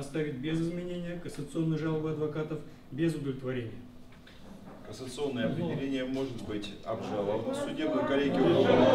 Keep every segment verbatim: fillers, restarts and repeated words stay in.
Оставить без изменения кассационные жалобы адвокатов без удовлетворения. Кассационное определение может быть обжаловано в судебной коллегии уголовного.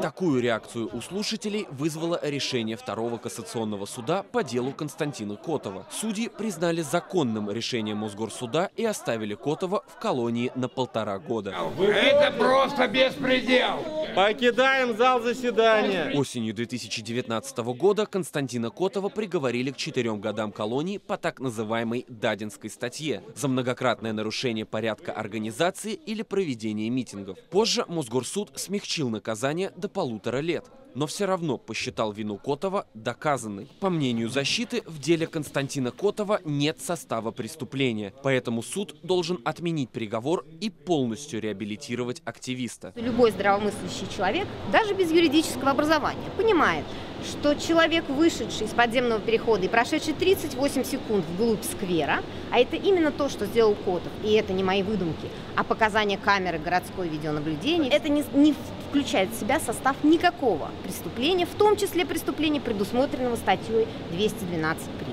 Такую реакцию у слушателей вызвало решение второго кассационного суда по делу Константина Котова. Судьи признали законным решение Мосгорсуда и оставили Котова в колонии на полтора года. Это просто беспредел! Покидаем зал заседания. Осенью две тысячи девятнадцатого года Константина Котова приговорили к четырем годам колонии по так называемой Дадинской статье за многократное нарушение порядка организации или проведения митингов. Позже Мосгорсуд смягчил наказание до полутора лет, но все равно посчитал вину Котова доказанной. По мнению защиты, в деле Константина Котова нет состава преступления, поэтому суд должен отменить приговор и полностью реабилитировать активиста. Любой здравомыслящий человек, даже без юридического образования, понимает, что человек, вышедший из подземного перехода и прошедший тридцать восемь секунд вглубь сквера, а это именно то, что сделал Котов, и это не мои выдумки, а показания камеры городской видеонаблюдения, это не, не включает в себя состав никакого преступления, в том числе преступления, предусмотренного статьей двести двенадцать прим.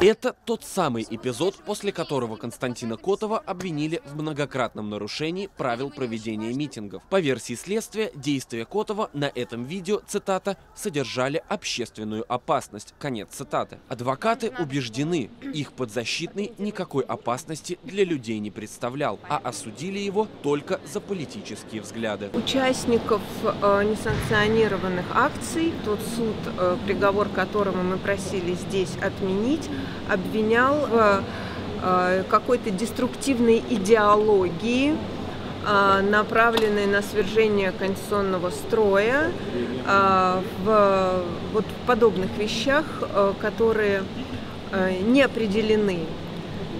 Это тот самый эпизод, после которого Константина Котова обвинили в многократном нарушении правил проведения митингов. По версии следствия, действия Котова на этом видео, цитата, «содержали общественную опасность». Конец цитаты. Адвокаты убеждены, их подзащитный никакой опасности для людей не представлял, а осудили его только за политические взгляды. Участников э, несанкционированных акций, тот суд, э, приговор которому мы просили здесь отменить, обвинял в э, какой-то деструктивной идеологии, э, направленной на свержение конституционного строя, э, в вот, подобных вещах, э, которые э, не определены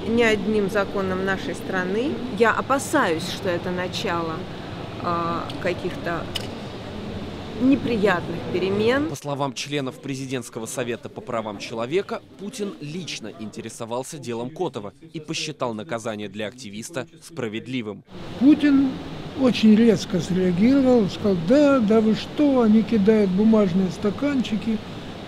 ни одним законом нашей страны. Я опасаюсь, что это начало э, каких-то неприятных перемен. По словам членов президентского совета по правам человека, Путин лично интересовался делом Котова и посчитал наказание для активиста справедливым. Путин очень резко среагировал, сказал: да, да вы что, они кидают бумажные стаканчики,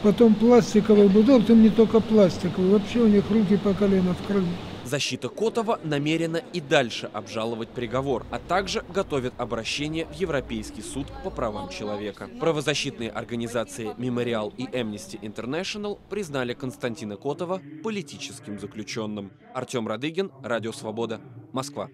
потом пластиковый бутылок, ты мне только пластиковый, вообще у них руки по колено в крови. Защита Котова намерена и дальше обжаловать приговор, а также готовит обращение в Европейский суд по правам человека. Правозащитные организации «Мемориал» и Amnesty International признали Константина Котова политическим заключенным. Артем Радыгин, Радио Свобода, Москва.